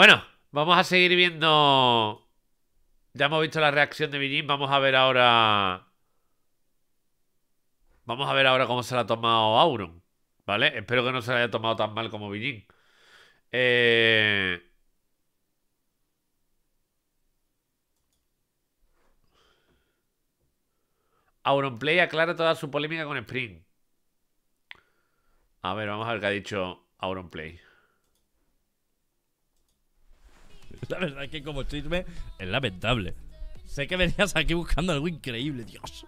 Bueno, vamos a seguir viendo. Ya hemos visto la reacción de Bijin. Vamos a ver ahora. Vamos a ver ahora cómo se la ha tomado Auron, ¿vale? Espero que no se la haya tomado tan mal como Bijin. AuronPlay aclara toda su polémica con Spreen. A ver, vamos a ver qué ha dicho AuronPlay. La verdad es que como chisme es lamentable. Sé que venías aquí buscando algo increíble, Dios.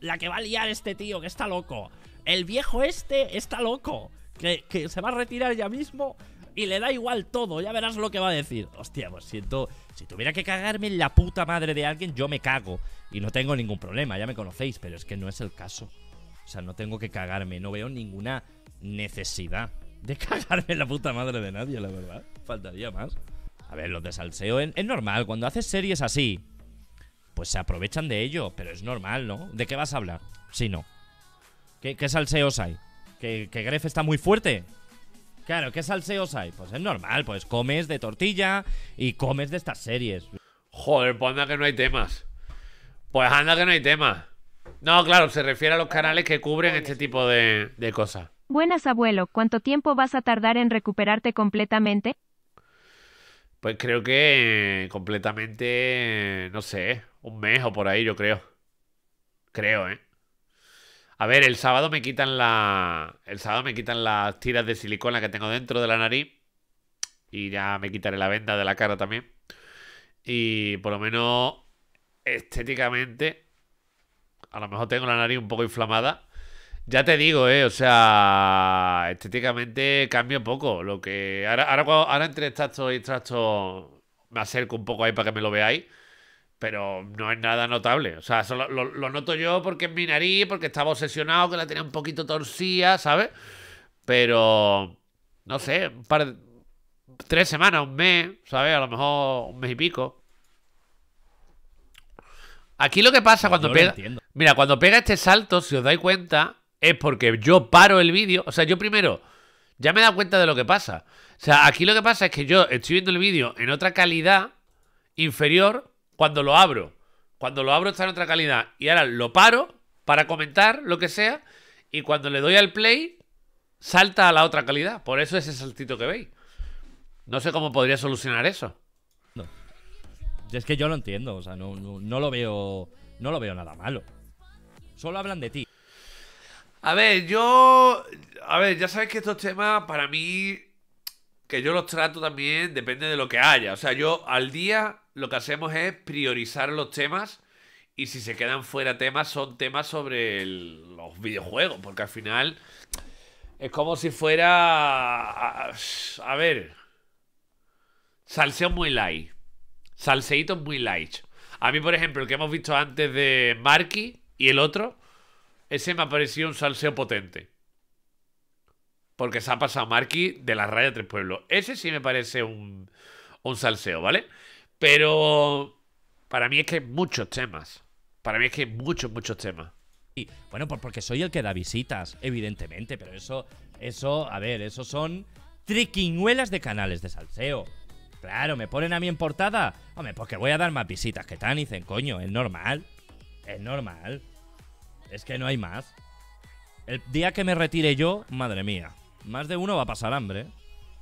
La que va a liar este tío, que está loco. El viejo este está loco. Que se va a retirar ya mismo y le da igual todo. Ya verás lo que va a decir. Hostia, pues siento... Si tuviera que cagarme en la puta madre de alguien, yo me cago. Y no tengo ningún problema, ya me conocéis. Pero es que no es el caso. O sea, no tengo que cagarme. No veo ninguna necesidad de cagarme en la puta madre de nadie, la verdad. Faltaría más. A ver, los de salseo es normal. Cuando haces series así, pues se aprovechan de ello. Pero es normal, ¿no? ¿De qué vas a hablar? Si no. ¿Qué salseos hay? ¿Que Grefg está muy fuerte? Claro, ¿qué salseos hay? Pues es normal. Pues comes de tortilla y comes de estas series. Joder, pues anda que no hay temas. Pues anda que no hay temas. No, claro, se refiere a los canales que cubren este tipo de cosas. Buenas, abuelo. ¿Cuánto tiempo vas a tardar en recuperarte completamente? Pues creo que completamente, no sé, un mes o por ahí, yo creo. Creo, ¿eh? A ver, el sábado me quitan las tiras de silicona que tengo dentro de la nariz. Y ya me quitaré la venda de la cara también. Y por lo menos estéticamente, a lo mejor tengo la nariz un poco inflamada. Ya te digo, o sea, estéticamente cambio poco. Lo que ahora entre extracto y extracto me acerco un poco ahí para que me lo veáis, pero no es nada notable. O sea, lo noto yo porque es mi nariz, porque estaba obsesionado, que la tenía un poquito torcida, ¿sabes? Pero, no sé, un par, 3 semanas, un mes, ¿sabes? A lo mejor un mes y pico. Aquí lo que pasa cuando pega... Mira, cuando pega este salto, si os dais cuenta... Es porque yo paro el vídeo. O sea, yo primero ya me he dado cuenta de lo que pasa. O sea, aquí lo que pasa es que yo estoy viendo el vídeo en otra calidad inferior cuando lo abro. Cuando lo abro está en otra calidad. Y ahora lo paro para comentar lo que sea. Y cuando le doy al play, salta a la otra calidad. Por eso ese saltito que veis. No sé cómo podría solucionar eso. No. Es que yo lo entiendo. O sea, no lo veo. No lo veo nada malo. Solo hablan de ti. A ver, ya sabéis que estos temas, para mí, que yo los trato también, depende de lo que haya. O sea, yo al día lo que hacemos es priorizar los temas y si se quedan fuera temas, son temas sobre los videojuegos. Porque al final es como si fuera... A ver... Salseo muy light. Salseíto muy light. A mí, por ejemplo, el que hemos visto antes de Marky y el otro... Ese me ha parecido un salseo potente. Porque se ha pasado Marky de la raya de Tres Pueblos. Ese sí me parece un salseo, ¿vale? Pero para mí es que hay muchos temas. Para mí es que hay muchos temas. Y, bueno, pues porque soy el que da visitas, evidentemente. Pero eso, a ver, eso son triquiñuelas de canales de salseo. Claro, me ponen a mí en portada. Hombre, porque voy a dar más visitas que tan dicen, coño, es normal. Es normal. Es que no hay más. El día que me retire yo, madre mía, más de uno va a pasar hambre.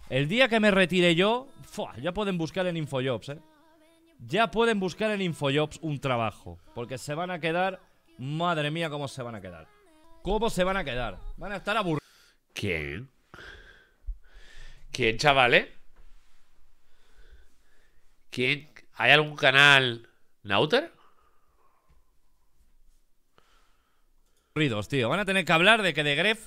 El día que me retire yo, ya pueden buscar en Infojobs, Ya pueden buscar en Infojobs un trabajo. Porque se van a quedar, madre mía, cómo se van a quedar. ¿Cómo se van a quedar? Van a estar aburridos. ¿Quién? ¿Quién, chavales? ¿Quién? ¿Hay algún canal Nauter? Tío, van a tener que hablar de que de Grefg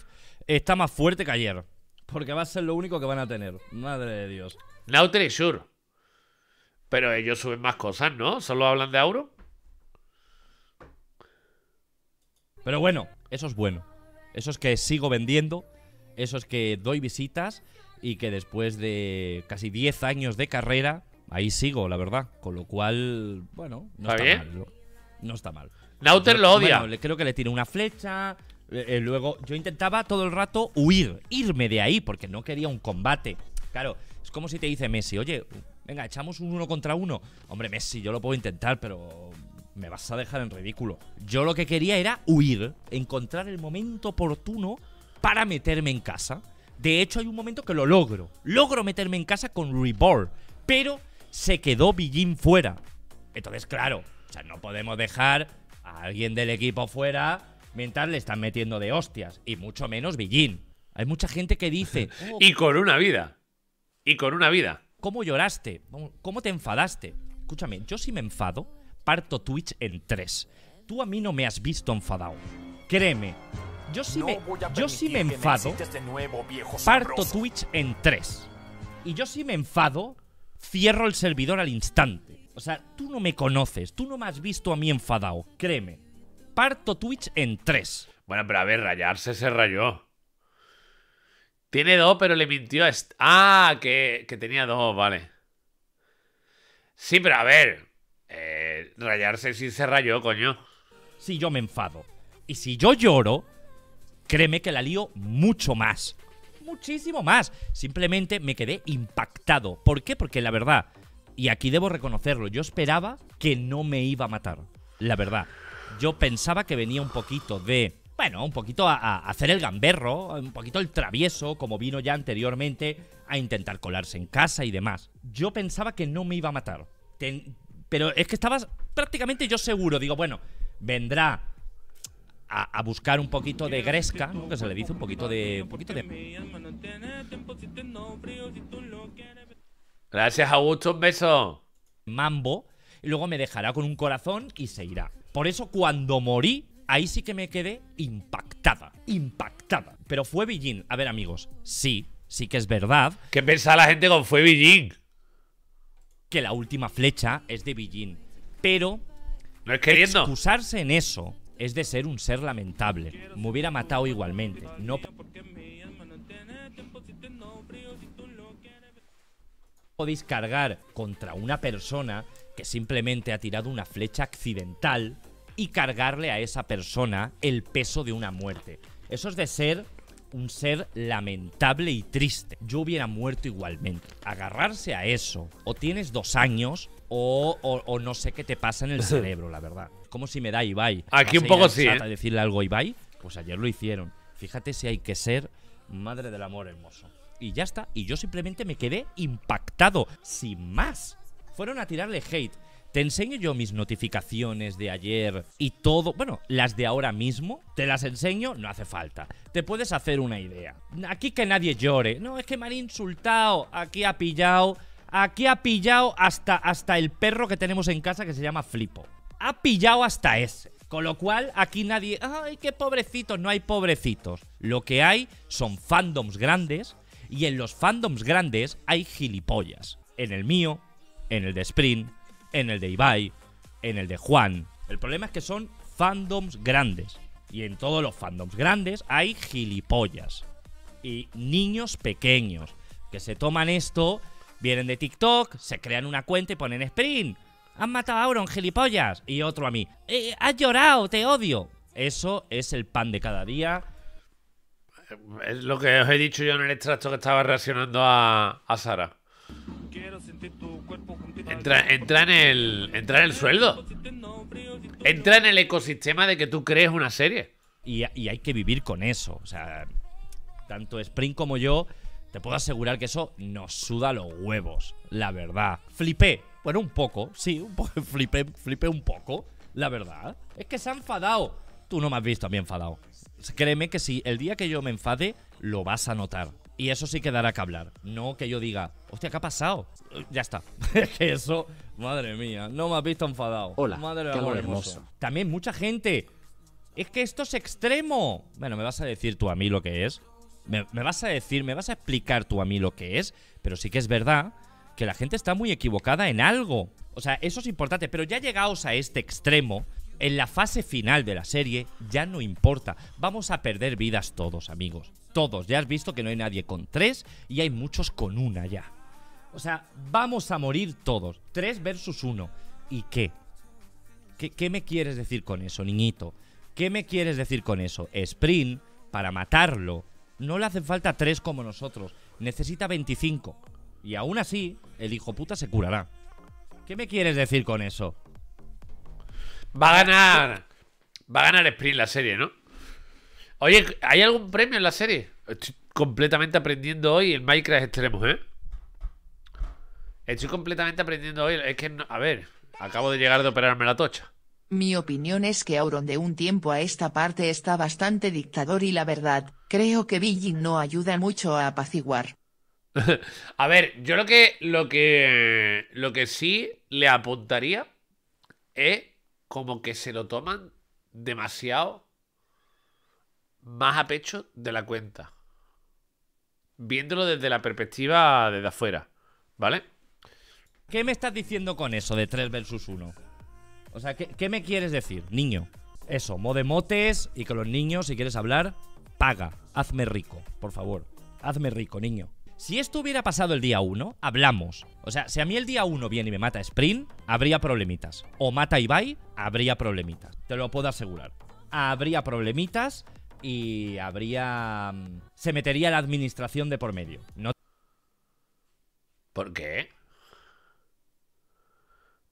está más fuerte que ayer. Porque va a ser lo único que van a tener. Madre de Dios. Nauter y Shure. Pero ellos suben más cosas, ¿no? Solo hablan de Auron. Pero bueno, eso es bueno. Eso es que sigo vendiendo. Eso es que doy visitas. Y que después de casi 10 años de carrera, ahí sigo, la verdad. Con lo cual, bueno, no está mal. No está mal. Nauter lo odia. Bueno, creo que le tiré una flecha. Luego yo intentaba todo el rato huir, irme de ahí, porque no quería un combate. Claro, es como si te dice Messi, oye, Venga, echamos un 1 contra 1. Hombre, Messi, yo lo puedo intentar, pero me vas a dejar en ridículo. Yo lo que quería era huir, encontrar el momento oportuno para meterme en casa. De hecho, hay un momento que lo logro. Logro meterme en casa con Reborn, pero se quedó Bijin fuera. Entonces, claro, o sea, no podemos dejar a alguien del equipo fuera mientras le están metiendo de hostias, y mucho menos Villín. Hay mucha gente que dice... Oh, y con una vida. Y con una vida. ¿Cómo lloraste? ¿Cómo te enfadaste? Escúchame, yo si me enfado, parto Twitch en 3. Tú a mí no me has visto enfadado. Créeme. Yo si me enfado, parto Twitch en 3. Y yo si me enfado, cierro el servidor al instante. O sea, tú no me conoces, tú no me has visto a mí enfadado, créeme. Parto Twitch en 3. Bueno, pero a ver, rayarse se rayó. Tiene 2, pero le mintió a... Ah, que tenía 2, vale. Sí, pero a ver, rayarse sí se rayó, coño. Si yo me enfado y si yo lloro, créeme que la lío mucho más. Muchísimo más. Simplemente me quedé impactado. ¿Por qué? Porque la verdad... Y aquí debo reconocerlo, yo esperaba que no me iba a matar, la verdad. Yo pensaba que venía un poquito de... Bueno, un poquito a hacer el gamberro, un poquito el travieso, como vino ya anteriormente, a intentar colarse en casa y demás. Yo pensaba que no me iba a matar. Pero es que estabas prácticamente yo seguro. Digo, bueno, vendrá a buscar un poquito de gresca, ¿no? Que se le dice un poquito de... Gracias, Augusto, un beso. Mambo, y luego me dejará con un corazón y se irá. Por eso cuando morí, ahí sí que me quedé impactada, impactada. Pero fue Villín. A ver, amigos, sí que es verdad. ¿Qué pensaba la gente con fue Villín? Que la última flecha es de Villín. Pero no es queriendo. Excusarse en eso es de ser un ser lamentable. Me hubiera matado igualmente. No... podéis cargar contra una persona que simplemente ha tirado una flecha accidental y cargarle a esa persona el peso de una muerte. Eso es de ser un ser lamentable y triste. Yo hubiera muerto igualmente. Agarrarse a eso, o tienes 2 años o no sé qué te pasa en el cerebro, la verdad. Como si me da Ibai. Aquí un poco sí, ¿eh? A decirle algo a Ibai, pues ayer lo hicieron. Fíjate si hay que ser madre del amor hermoso. Y ya está, y yo simplemente me quedé impactado, sin más. Fueron a tirarle hate. Te enseño yo mis notificaciones de ayer y todo, bueno, las de ahora mismo, te las enseño, no hace falta. Te puedes hacer una idea. Aquí que nadie llore, no, es que me han insultado, aquí ha pillado hasta el perro que tenemos en casa que se llama Flipo. Ha pillado hasta ese. Con lo cual, aquí nadie, ay, qué pobrecitos, no hay pobrecitos. Lo que hay son fandoms grandes. Y en los fandoms grandes hay gilipollas. En el mío, en el de Spreen, en el de Ibai, en el de Juan. El problema es que son fandoms grandes. Y en todos los fandoms grandes hay gilipollas. Y niños pequeños que se toman esto, vienen de TikTok, se crean una cuenta y ponen Spreen. Han matado a Auron, gilipollas. Y otro a mí. Has llorado, te odio. Eso es el pan de cada día. Es lo que os he dicho yo en el extracto que estaba reaccionando a Sara. Entra en el sueldo. Entra en el ecosistema de que tú crees una serie. Y hay que vivir con eso. O sea, tanto Spreen como yo, te puedo asegurar que eso nos suda los huevos. La verdad. Flipé. Bueno, un poco. Sí, un poco. Flipé un poco. La verdad. Es que se ha enfadado. Tú no me has visto a mí enfadado. Créeme que sí, el día que yo me enfade, lo vas a notar. Y eso sí que dará que hablar. No que yo diga, hostia, ¿qué ha pasado? Ya está. Eso, madre mía, no me has visto enfadado. Hola, madre qué amor hermoso. También mucha gente. Es que esto es extremo. Bueno, me vas a decir tú a mí lo que es. Me vas a decir, me vas a explicar tú a mí lo que es. Pero sí que es verdad que la gente está muy equivocada en algo. O sea, eso es importante. Pero ya llegaos a este extremo. En la fase final de la serie ya no importa. Vamos a perder vidas todos, amigos. Todos. Ya has visto que no hay nadie con 3 y hay muchos con 1 ya. O sea, vamos a morir todos. 3 versus 1. ¿Y qué? ¿Qué me quieres decir con eso, niñito? ¿Qué me quieres decir con eso? Spreen, para matarlo, no le hacen falta 3 como nosotros. Necesita 25. Y aún así, el hijo puta se curará. ¿Qué me quieres decir con eso? Va a ganar. Va a ganar Spreen la serie, ¿no? Oye, ¿hay algún premio en la serie? Estoy completamente aprendiendo hoy en Minecraft Extremos, ¿eh? Estoy completamente aprendiendo hoy. Es que, no, a ver, acabo de llegar de operarme la tocha. Mi opinión es que Auron de un tiempo a esta parte está bastante dictador y la verdad, creo que Bijin no ayuda mucho a apaciguar. A ver, yo lo que sí le apuntaría es como que se lo toman demasiado más a pecho de la cuenta. Viéndolo desde la perspectiva desde afuera, ¿vale? ¿Qué me estás diciendo con eso de 3 versus 1? O sea, ¿qué me quieres decir, niño? Eso, modemotes y con los niños, si quieres hablar, paga. Hazme rico, por favor. Hazme rico, niño. Si esto hubiera pasado el día 1, hablamos. O sea, si a mí el día 1 viene y me mata Spreen, habría problemitas. O mata Ibai, habría problemitas. Te lo puedo asegurar. Habría problemitas y habría... Se metería la administración de por medio. No... ¿Por qué?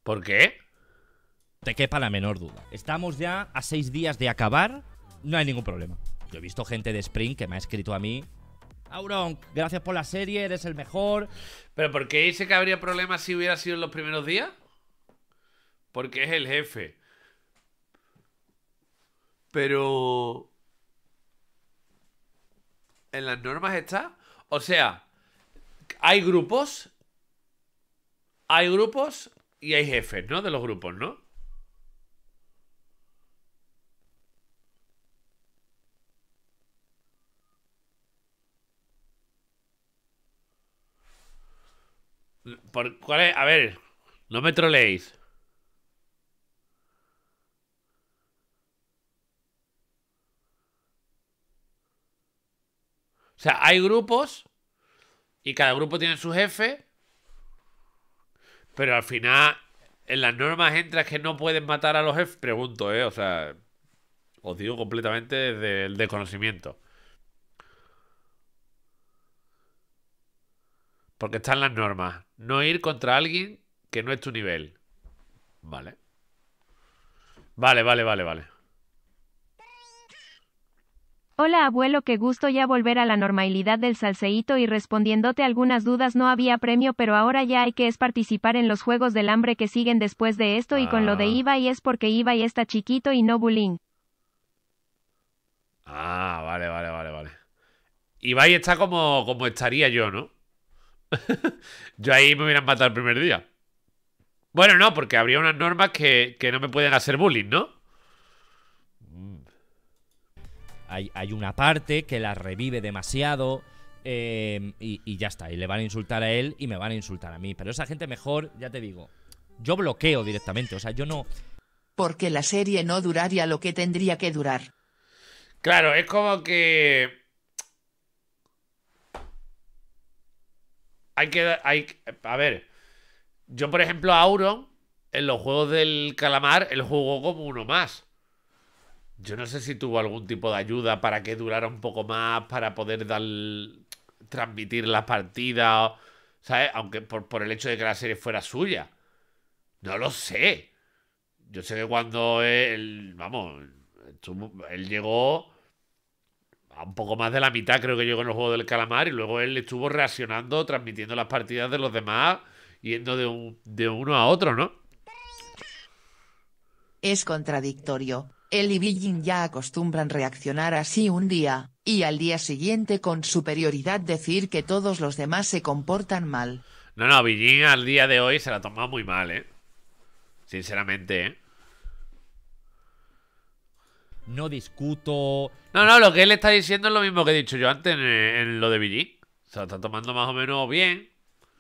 ¿Por qué? Te quepa la menor duda. Estamos ya a 6 días de acabar. No hay ningún problema. Yo he visto gente de Spreen que me ha escrito a mí: Auron, gracias por la serie, eres el mejor. ¿Pero por qué dice que habría problemas si hubiera sido en los primeros días? Porque es el jefe. Pero... ¿en las normas está? O sea, hay grupos. Hay grupos y hay jefes, ¿no? De los grupos, ¿no? ¿Cuál es? A ver, no me troleéis. O sea, hay grupos y cada grupo tiene su jefe, pero al final en las normas entra que no pueden matar a los jefes. Pregunto, o sea, os digo completamente desde el desconocimiento. Porque están las normas. No ir contra alguien que no es tu nivel. Vale. Vale. Hola abuelo, qué gusto ya volver a la normalidad del salseíto y respondiéndote algunas dudas. No había premio, pero ahora ya hay que es participar en los juegos del hambre que siguen después de esto. Y con lo de Ibai es porque Ibai está chiquito y no bullying. Ah, vale. Ibai está como estaría yo, ¿no? Yo ahí me hubieran matado el primer día. Bueno, no, porque habría unas normas que no me pueden hacer bullying, ¿no? Hay una parte que la revive demasiado y ya está. Y le van a insultar a él y me van a insultar a mí. Pero esa gente mejor, ya te digo, yo bloqueo directamente. O sea, yo no... Porque la serie no duraría lo que tendría que durar. Claro, es como que... a ver, yo por ejemplo a Auron en los juegos del calamar él jugó como uno más. Yo no sé si tuvo algún tipo de ayuda para que durara un poco más, para poder transmitir las partidas, ¿sabes? Aunque por el hecho de que la serie fuera suya, no lo sé. Yo sé que cuando él, vamos, él llegó a un poco más de la mitad, creo que llegó en el juego del calamar, y luego él estuvo reaccionando, transmitiendo las partidas de los demás, yendo de uno a otro, ¿no? Es contradictorio. Él y Bijin ya acostumbran reaccionar así un día, y al día siguiente con superioridad decir que todos los demás se comportan mal. No, Bijin al día de hoy se la toma muy mal, sinceramente, No discuto... No, lo que él está diciendo es lo mismo que he dicho yo antes en lo de Villín. Se lo está tomando más o menos bien.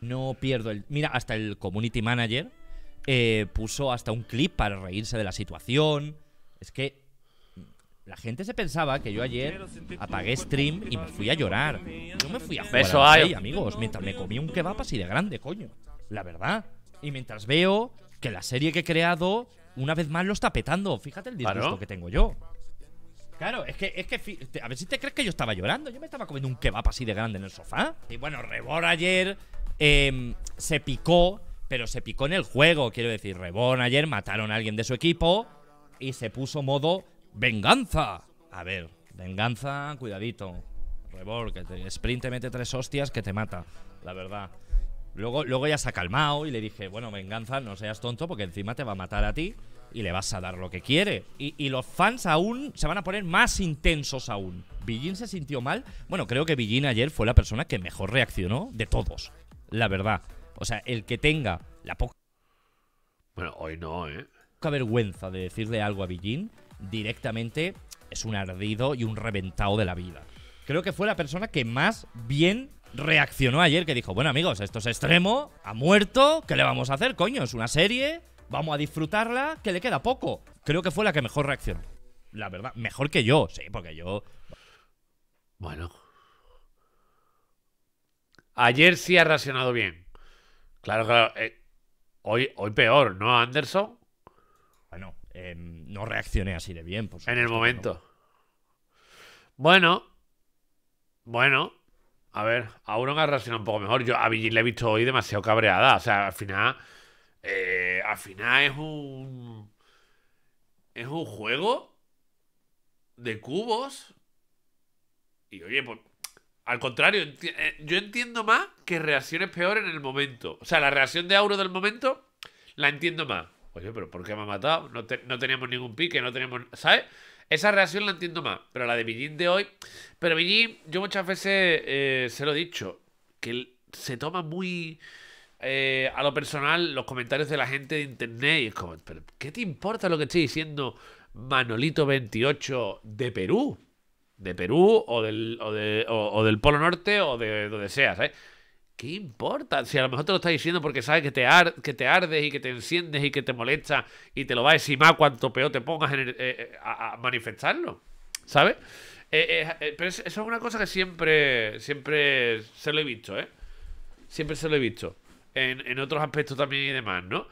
No pierdo el... Mira, hasta el community manager puso hasta un clip para reírse de la situación. Es que la gente se pensaba que yo ayer apagué stream y me fui a llorar. Yo me fui a jugar a amigos, mientras me comí un kebab así de grande, coño. La verdad. Y mientras veo que la serie que he creado una vez más lo está petando. Fíjate el disgusto que tengo yo. Claro, a ver si te crees que yo estaba llorando. Yo me estaba comiendo un kebab así de grande en el sofá. Y bueno, Reborn ayer se picó, pero se picó en el juego. Quiero decir, Reborn ayer mataron a alguien de su equipo y se puso modo venganza. A ver, venganza, cuidadito. Reborn, que te, Spreen te mete 3 hostias que te mata, la verdad. Luego ya se ha calmado y le dije, bueno, venganza, no seas tonto porque encima te va a matar a ti y le vas a dar lo que quiere. Y los fans aún se van a poner más intensos aún. Villín se sintió mal. Bueno, creo que Villín ayer fue la persona que mejor reaccionó de todos, la verdad. O sea, el que tenga la poca... Bueno, hoy no, ¿eh? Poca vergüenza de decirle algo a Bijin directamente es un ardido y un reventado de la vida. Creo que fue la persona que más bien reaccionó ayer, que dijo, bueno, amigos, esto es extremo, ha muerto, ¿qué le vamos a hacer, coño? Es una serie, vamos a disfrutarla, que le queda poco. Creo que fue la que mejor reaccionó, la verdad. Mejor que yo, sí, porque yo... Bueno... Ayer sí ha reaccionado bien. Claro. Hoy peor, ¿no, Anderson? Bueno, no reaccioné así de bien. Por supuesto, en el momento. No. Bueno. A ver, Auron ha reaccionado un poco mejor. Yo a Villín le he visto hoy demasiado cabreada. O sea, al final es un... Es un juego de cubos. Y oye, pues... Al contrario, yo entiendo más que reacciones peor en el momento. O sea, la reacción de Auron del momento la entiendo más. Oye, pero ¿por qué me ha matado? No teníamos ningún pique, no teníamos... ¿Sabes? Esa reacción la entiendo más. Pero la de Bijin de hoy... Pero Bijin, yo muchas veces se lo he dicho, que se toma muy a lo personal los comentarios de la gente de internet. Y es como, ¿pero qué te importa lo que estoy diciendo Manolito 28 de Perú? De Perú o del Polo Norte o de donde sea, ¿sabes? ¿Qué importa? Si a lo mejor te lo estás diciendo porque sabes que te ardes y que te enciendes y que te molesta y te lo va a decir más cuanto peor te pongas en a manifestarlo, ¿sabes? Pero eso es una cosa que siempre se lo he visto, ¿eh? Siempre se lo he visto. En otros aspectos también y demás, ¿no?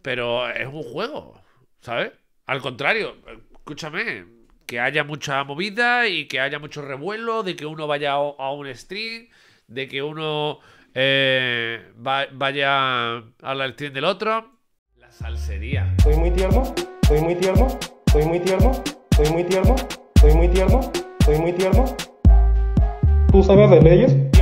Pero es un juego, ¿sabes? Al contrario, escúchame... Que haya mucha movida y que haya mucho revuelo, de que uno vaya a un stream, de que uno vaya a la stream del otro. La salsería. Soy muy tierno, soy muy tierno, soy muy tierno, soy muy tierno, soy muy tierno, soy muy tierno. ¿Tú sabes de leyes?